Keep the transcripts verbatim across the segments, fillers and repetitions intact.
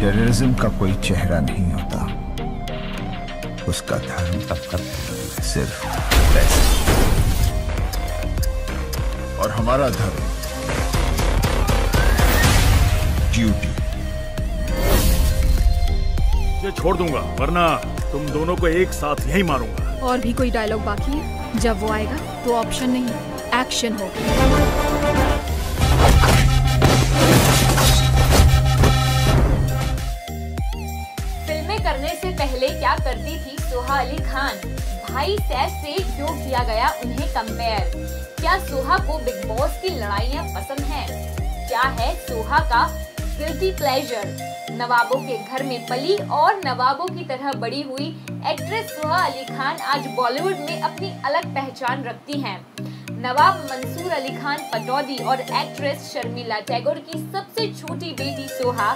Terrorism का कोई चेहरा नहीं होता, उसका धर्म सिर्फ पैसा, और हमारा धर्म ड्यूटी। ये छोड़ दूंगा वरना तुम दोनों को एक साथ यही मारूंगा। और भी कोई डायलॉग बाकी है? जब वो आएगा तो ऑप्शन नहीं, एक्शन होगा। पहले क्या करती थी सोहा अली खान? भाई सैफ से क्यों किया गया उन्हें कंपेयर? क्या सोहा को बिग बॉस की लड़ाइयाँ पसंद हैं? क्या है सोहा का गिल्टी प्लेजर? नवाबों के घर में पली और नवाबों की तरह बड़ी हुई एक्ट्रेस सोहा अली खान आज बॉलीवुड में अपनी अलग पहचान रखती हैं। नवाब मंसूर अली खान पटौदी और एक्ट्रेस शर्मिला टैगोर की सबसे छोटी बेटी सोहा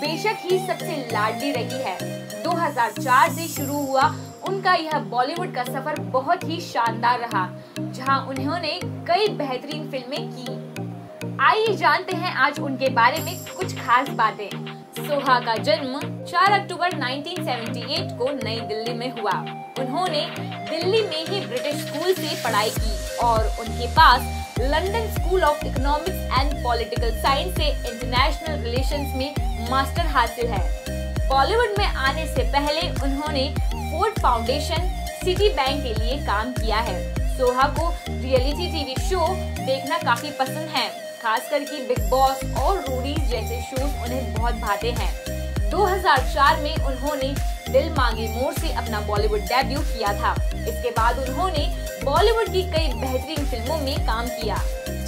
बेशक ही सबसे लाडली रही है। दो हज़ार चार से शुरू हुआ उनका यह बॉलीवुड का सफर बहुत ही शानदार रहा, जहां उन्होंने कई बेहतरीन फिल्में की। आइए जानते हैं आज उनके बारे में कुछ खास बातें। सोहा का जन्म चार अक्टूबर उन्नीस सौ अठहत्तर को नई दिल्ली में हुआ। उन्होंने दिल्ली में ही ब्रिटिश स्कूल से पढ़ाई की और उनके पास London school of economics and political science से इंटरनेशनल रिलेशंस में मास्टर हासिल है। बॉलीवुड में आने से पहले उन्होंने फोर्ड फाउंडेशन, सिटी बैंक के लिए काम किया है। सोहा को रियलिटी टीवी शो देखना काफी पसंद है, खासकर कि बिग बॉस और रूडीज जैसे शोज उन्हें बहुत भाते हैं। दो हज़ार चार में उन्होंने दिल मांगे मोर से अपना बॉलीवुड डेब्यू किया था। इसके बाद उन्होंने बॉलीवुड की कई बेहतरीन फिल्मों में काम किया,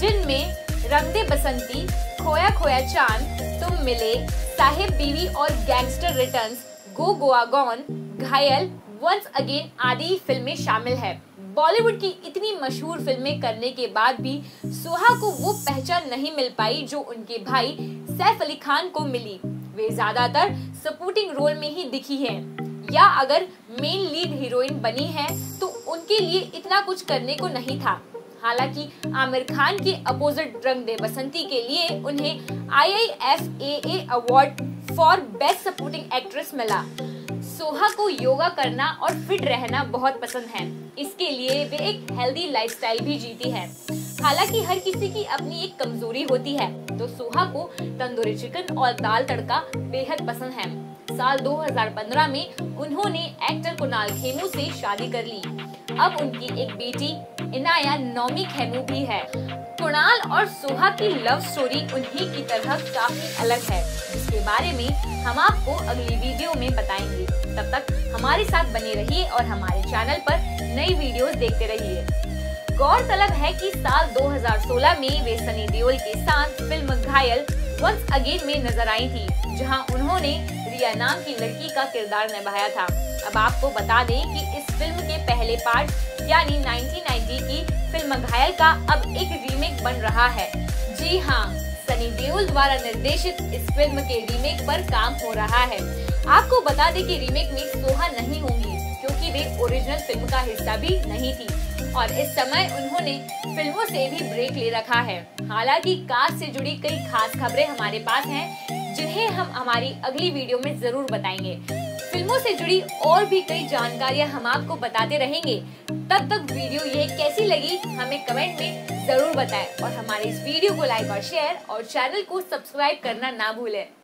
जिनमें रंग दे बसंती, खोया खोया चांद, तुम मिले, Saheb Biwi Aur gangster returns, go Goa gone, Ghayal, once again आदि फिल्में शामिल है। बॉलीवुड की इतनी मशहूर फिल्में करने के बाद भी सोहा को वो पहचान नहीं मिल पाई जो उनके भाई सैफ अली खान को मिली। वे ज्यादातर सपोर्टिंग रोल में ही दिखी हैं, या अगर मेन लीड हीरोइन बनी हैं, तो उनके लिए इतना कुछ करने को नहीं था। हालांकि आमिर खान के अपोजिट रंग दे बसंती के लिए उन्हें I I F A award for best supporting actress मिला। सोहा को योगा करना और फिट रहना बहुत पसंद है, इसके लिए वे एक हेल्दी लाइफस्टाइल भी जीती हैं। हालांकि हर किसी की अपनी एक कमजोरी होती है, तो सोहा को तंदूरी चिकन और दाल तड़का बेहद पसंद है। साल दो हज़ार पंद्रह में उन्होंने एक्टर कुणाल खेमू से शादी कर ली। अब उनकी एक बेटी इनाया नौमी खेमू भी है। कुणाल और सोहा की लव स्टोरी उन्हीं की तरह काफी अलग है, जिसके बारे में हम आपको अगली वीडियो में बताएंगे। तब तक हमारे साथ बने रहिए और हमारे चैनल पर नई वीडियोस देखते रहिए। गौरतलब है कि साल दो हज़ार सोलह में वे सनी देओल के साथ फिल्म घायल वंस अगेन में नजर आई थी, जहां उन्होंने रिया नाम की लड़की का किरदार निभाया था। अब आपको बता दें कि इस फिल्म के पहले पार्ट यानी नाइनटीन नाइंटी की फिल्म घायल का अब एक रीमेक बन रहा है। जी हाँ, सनी देओल द्वारा निर्देशित इस फिल्म के रीमेक पर काम हो रहा है। आपको बता दें कि रीमेक में सोहा नहीं होंगी, क्योंकि वे ओरिजिनल फिल्म का हिस्सा भी नहीं थी और इस समय उन्होंने फिल्मों से भी ब्रेक ले रखा है। हालांकि कास्ट से जुड़ी कई खास खबरें हमारे पास हैं, जिन्हें हम हमारी अगली वीडियो में जरूर बताएंगे। फिल्मों से जुड़ी और भी कई जानकारियाँ हम आपको बताते रहेंगे। तब तक वीडियो ये कैसी लगी हमें कमेंट में जरूर बताएं और हमारे इस वीडियो को लाइक और शेयर और चैनल को सब्सक्राइब करना ना भूलें।